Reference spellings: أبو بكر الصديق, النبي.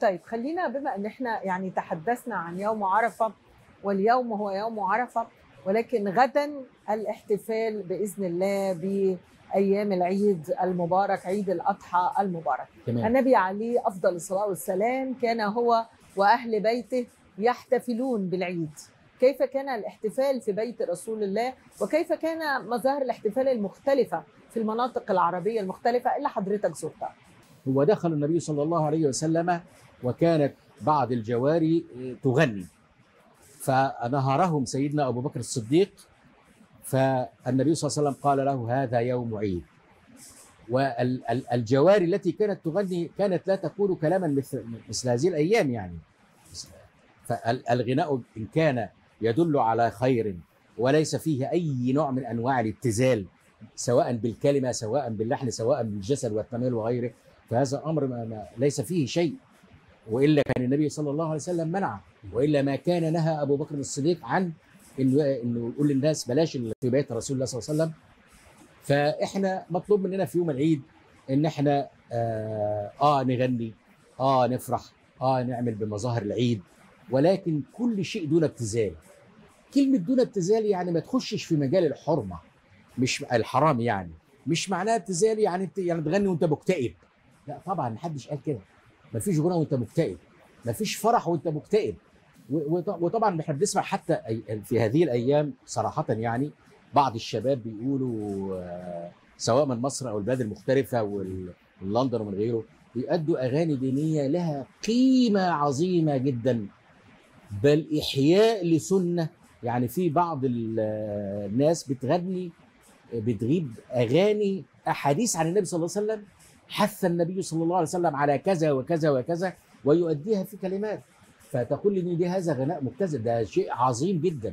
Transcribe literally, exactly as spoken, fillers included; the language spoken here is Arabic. طيب خلينا بما ان احنا يعني تحدثنا عن يوم عرفة، واليوم هو يوم عرفة ولكن غدا الاحتفال باذن الله بايام العيد المبارك، عيد الاضحى المبارك. تمام. النبي عليه افضل الصلاة والسلام كان هو واهل بيته يحتفلون بالعيد، كيف كان الاحتفال في بيت رسول الله وكيف كان مظاهر الاحتفال المختلفة في المناطق العربية المختلفة اللي حضرتك زرتها؟ هو دخل النبي صلى الله عليه وسلم وكانت بعض الجواري تغني، فنهرهم سيدنا أبو بكر الصديق، فالنبي صلى الله عليه وسلم قال له هذا يوم عيد. والجواري التي كانت تغني كانت لا تقول كلاما مثل, مثل هذه الأيام يعني، فالغناء إن كان يدل على خير وليس فيه أي نوع من أنواع الابتذال سواء بالكلمة سواء باللحن سواء بالجسد والتميل وغيره، فهذا أمر ما ليس فيه شيء، وإلا كان النبي صلى الله عليه وسلم منعه، وإلا ما كان نهى أبو بكر الصديق عن إنه يقول للناس بلاش في بيت رسول الله صلى الله عليه وسلم. فإحنا مطلوب مننا في يوم العيد إن إحنا آه, آه نغني، آه نفرح، آه نعمل بمظاهر العيد، ولكن كل شيء دون ابتذال. كلمة دون ابتذال يعني ما تخشش في مجال الحرمة، مش الحرام يعني، مش معناها ابتذال يعني بت... يعني تغني وانت مكتئب، لا طبعا محدش قال كده، مفيش غنى وانت مكتئب، مفيش فرح وانت مكتئب. وطبعا احنا بنسمع حتى في هذه الايام صراحه يعني بعض الشباب بيقولوا سواء من مصر او البلاد المختلفه ولندن ومن غيره بيأدوا اغاني دينيه لها قيمه عظيمه جدا، بل احياء لسنه، يعني في بعض الناس بتغني بتغيب اغاني احاديث عن النبي صلى الله عليه وسلم، حث النبي صلى الله عليه وسلم على كذا وكذا وكذا، ويؤديها في كلمات، فتقول لي دي هذا غناء مبتذل، ده شيء عظيم جدا.